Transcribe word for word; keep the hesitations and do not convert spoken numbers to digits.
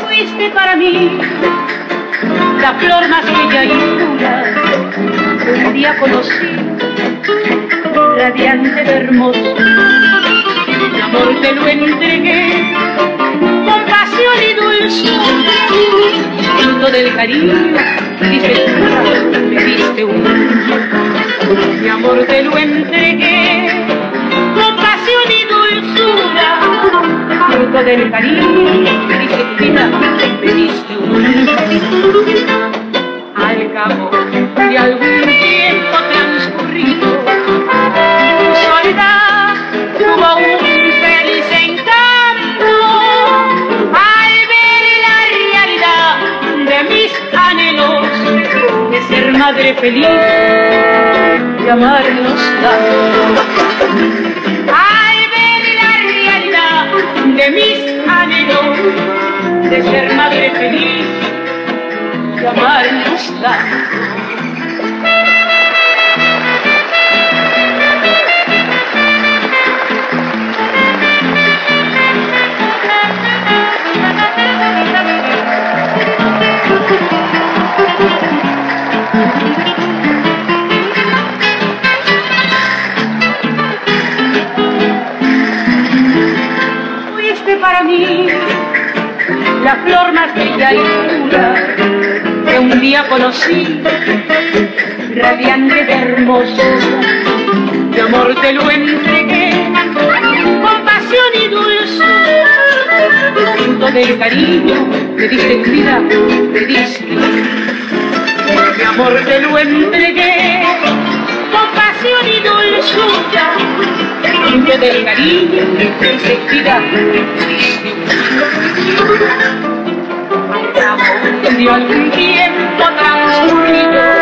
Fuiste para mí la flor más bella y pura que un día conocí, radiante de hermoso. Mi amor te lo entregué con pasión y dulzura, fruto del cariño y frescura me diste un día. Mi amor te lo entregué con pasión y dulzura, fruto del cariño y frescura me diste un día. Al cabo de algún tiempo transcurrido, madre feliz y amarnos tanto. Al ver la realidad de mis anhelos, de ser madre feliz y amarnos tanto. Fuiste para mí la flor más bella y pura que un día conocí, radiante de hermosura. Mi amor te lo entregué con pasión y dulzura, fruto del cariño me diste vida, me diste. Mi amor te lo entregué con pasión y dulzura, fruto del cariño y felicidad me diste un día. Al cabo de algún tiempo transcurrido,